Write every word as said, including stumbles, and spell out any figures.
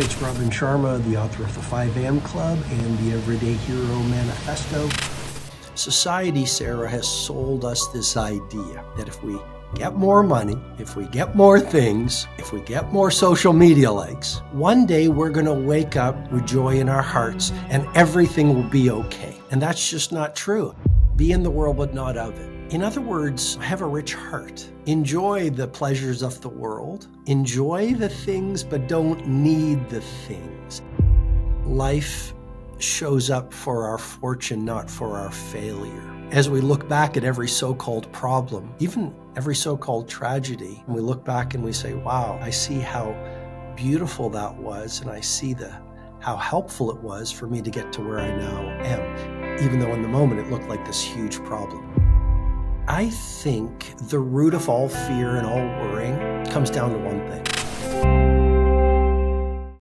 Hi, it's Robin Sharma, the author of The five a m Club and The Everyday Hero Manifesto. Society, Sarah, has sold us this idea that if we get more money, if we get more things, if we get more social media likes, one day we're going to wake up with joy in our hearts and everything will be okay. And that's just not true. Be in the world, but not of it. In other words, have a rich heart. Enjoy the pleasures of the world. Enjoy the things, but don't need the things. Life shows up for our fortune, not for our failure. As we look back at every so-called problem, even every so-called tragedy, and we look back and we say, wow, I see how beautiful that was, and I see the how helpful it was for me to get to where I now am, even though in the moment it looked like this huge problem. I think the root of all fear and all worrying comes down to one thing.